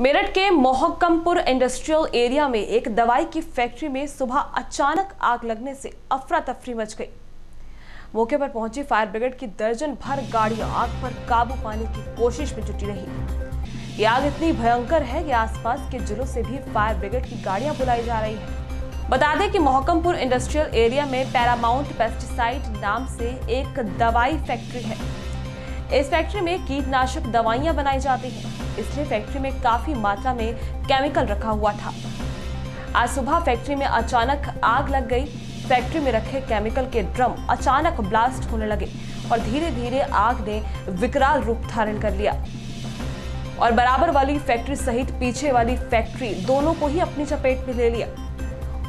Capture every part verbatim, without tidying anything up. मेरठ के मोहक्कमपुर industrial area में एक दवाई की फैक्ट्री में सुबह अचानक आग लगने से अफरा तफरी मच गई। मौके पर पहुंची फायर ब्रिगेड की दर्जन भर गाड़ियां आग पर काबू पाने की कोशिश में जुटी रही। ये आग इतनी भयंकर है कि आसपास के जिलों से भी फायर ब्रिगेड की गाड़ियां बुलाई जा रही है। बता दें कि मोहक्कमपुर इंडस्ट्रियल एरिया में पैरामाउंट पेस्टिसाइड नाम से एक दवाई फैक्ट्री है। इस फैक्ट्री में कीटनाशक दवाइयां बनाई जाती हैं, इसलिए फैक्ट्री में काफी मात्रा में केमिकल रखा हुआ था। आज सुबह फैक्ट्री में अचानक आग लग गई। फैक्ट्री में रखे केमिकल के ड्रम अचानक ब्लास्ट होने लगे और धीरे धीरे आग ने विकराल रूप धारण कर लिया और बराबर वाली फैक्ट्री सहित पीछे वाली फैक्ट्री दोनों को ही अपनी चपेट में ले लिया।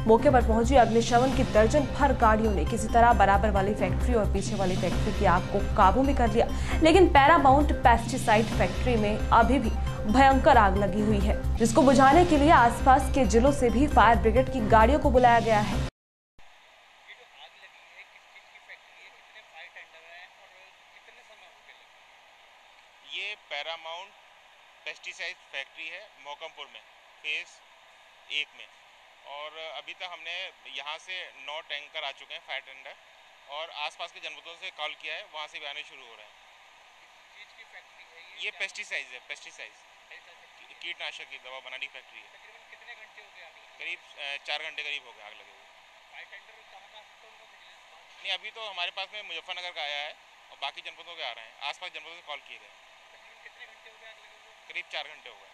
मौके पर पहुंची अग्निशमन की दर्जन भर गाड़ियों ने किसी तरह बराबर वाली फैक्ट्री और पीछे वाली फैक्ट्री की आग को काबू में कर लिया, लेकिन पैरामाउंट पेस्टिसाइड फैक्ट्री में अभी भी भयंकर आग लगी हुई है, जिसको बुझाने के लिए आसपास के जिलों से भी फायर ब्रिगेड की गाड़ियों को बुलाया गया है। ये पैरामाउंट पेस्टिसाइड फैक्ट्री है मोहक्कमपुर में, फेस एक में, और अभी तक हमने यहाँ से नौ टैंकर आ चुके हैं फायर टेंडर, और आसपास के जनपदों से कॉल किया है, वहाँ से भी आने शुरू हो रहे हैं। चीज की फैक्ट्री है ये, ये पेस्टिसाइड है, पेस्टिसाइड कीटनाशक की दवा बनाने की फैक्ट्री है। तकरीबन कितने घंटे हो गए आग लगे? करीब चार घंटे करीब हो गए आग लगे हुए। फायर टेंडर कहाँ कहाँ से उनको भिजवाया? नहीं, अभी तो हमारे पास में मुजफ्फरनगर का आया है और बाकी जनपदों के आ रहे हैं, आस पास जनपदों से कॉल किए गए। तकरीबन कितने घंटे हो गए आग लगे? करीब चार घंटे हो गए।